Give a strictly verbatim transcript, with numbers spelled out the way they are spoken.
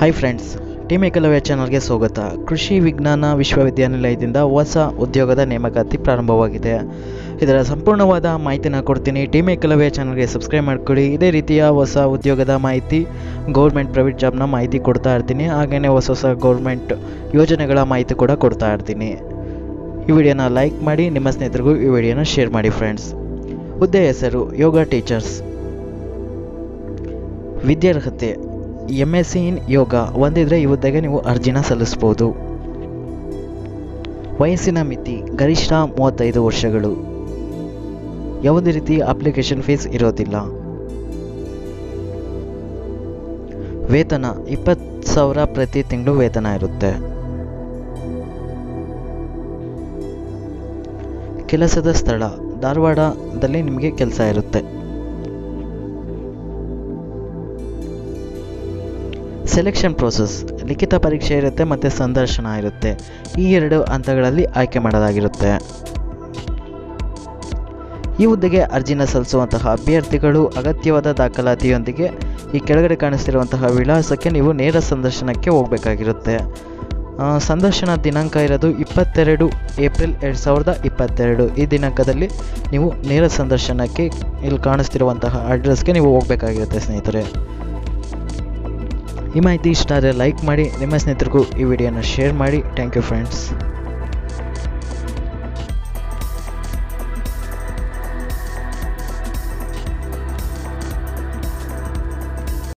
हाय friends, team Eklavya channel स्वागत। कृषि विज्ञान विश्वविद्यालयदिंद ಹೊಸ ಉದ್ಯೋಗದ ನೇಮಕಾತಿ ಪ್ರಾರಂಭವಾಗಿದೆ। ಇದರ ಸಂಪೂರ್ಣವಾದ ಮಾಹಿತಿಯನ್ನು ಕೊಡ್ತೀನಿ। टीम एकलव्य ಚಾನೆಲ್ಗೆ ಸಬ್ಸ್ಕ್ರೈಬ್ ಮಾಡ್ಕೊಳ್ಳಿ। ಇದೇ ರೀತಿಯ ಹೊಸ ಉದ್ಯೋಗದ ಮಾಹಿತಿ, ಗೌರ್ಮೆಂಟ್ ಪ್ರೈವೇಟ್ ಜಾಬ್ನ ಮಾಹಿತಿ ಕೊಡ್ತಾ ಇರ್ತೀನಿ, ಹಾಗೇನೇ ಹೊಸ ಹೊಸ ಗೌರ್ಮೆಂಟ್ ಯೋಜನೆಗಳ ಮಾಹಿತಿ ಕೂಡ ಕೊಡ್ತಾ ಇರ್ತೀನಿ। ಈ ವಿಡಿಯೋನ ಲೈಕ್ ಮಾಡಿ, ನಿಮ್ಮ ಸ್ನೇಹಿತರಿಗೂ ಈ ವಿಡಿಯೋನ ಶೇರ್ ಮಾಡಿ ಫ್ರೆಂಡ್ಸ್। ಹುದ್ದೆ ಹೆಸರು ಯೋಗ ಟೀಚರ್ಸ್। ವಿದ್ಯಾರ್ಹತೆ M S C in yoga ಹೊಂದಿದ್ರೆ ಈ ಹುದ್ದೆಗೆ ನೀವು ಅರ್ಜಿನ ಸಲ್ಲಿಸಬಹುದು। ವಯಸ್ಸಿನ ಮಿತಿ ಗರಿಷ್ಠ ಮೂವತ್ತೈದು ವರ್ಷಗಳು। ಯಾವುದೇ ರೀತಿ ಅಪ್ಲಿಕೇಶನ್ ಫೀಸ್ ಇರೋದಿಲ್ಲ। ವೇತನ ಇಪ್ಪತ್ತು ಸಾವಿರ ಪ್ರತಿ ತಿಂಗಳು ವೇತನ ಇರುತ್ತೆ। ಕೆಲಸದ ಸ್ಥಳ ಧಾರವಾಡದಲ್ಲಿ ನಿಮಗೆ ಕೆಲಸ ಇರುತ್ತೆ। ಸೆಲೆಕ್ಷನ್ ಪ್ರೋಸೆಸ್ ಲಿಖಿತ ಪರೀಕ್ಷೆ ಇರುತ್ತೆ ಮತ್ತು ಸಂದರ್ಶನ ಇರುತ್ತೆ, ಈ ಎರಡು ಹಂತಗಳಲ್ಲಿ ಆಯ್ಕೆ ಮಾಡಲಾಗಿರುತ್ತೆ। ಈ ಹುದ್ದೆಗೆ ಅರ್ಜಿನ ಸಲ್ಲಿಸುವಂತಹ ಅಭ್ಯರ್ಥಿಗಳು ಅಗತ್ಯವಾದ ದಾಖಲಾತಿಯೊಂದಿಗೆ ಈ ಕೆಳಗಡೆ ಕಾಣಿಸ್ತಿರುವಂತಹ ವಿಳಾಸಕ್ಕೆ ನೀವು ನೇರ ಸಂದರ್ಶನಕ್ಕೆ ಹೋಗಬೇಕಾಗಿರುತ್ತೆ। ಸಂದರ್ಶನ ದಿನಾಂಕ ಇರೋದು ಇಪ್ಪತ್ತೆರಡು ಏಪ್ರಿಲ್ ಎರಡು ಸಾವಿರದ ಇಪ್ಪತ್ತೆರಡು ಈ ದಿನಾಂಕದಲ್ಲಿ ನೀವು ನೇರ ಸಂದರ್ಶನಕ್ಕೆ ಇಲ್ಲಿ ಕಾಣಿಸ್ತಿರುವಂತಹ ಅಡ್ರೆಸ್ಗೆ ನೀವು ಹೋಗಬೇಕಾಗಿರುತ್ತೆ ಸ್ನೇಹಿತರೆ। ಈ ಮಾಹಿತಿ ಇಷ್ಟ ಆದರೆ ಲೈಕ್ ಮಾಡಿ, ನಿಮ್ಮ ಸ್ನೇಹಿತರಿಗೂ ಈ ವಿಡಿಯೋನ ಶೇರ್ ಮಾಡಿ। Thank you friends.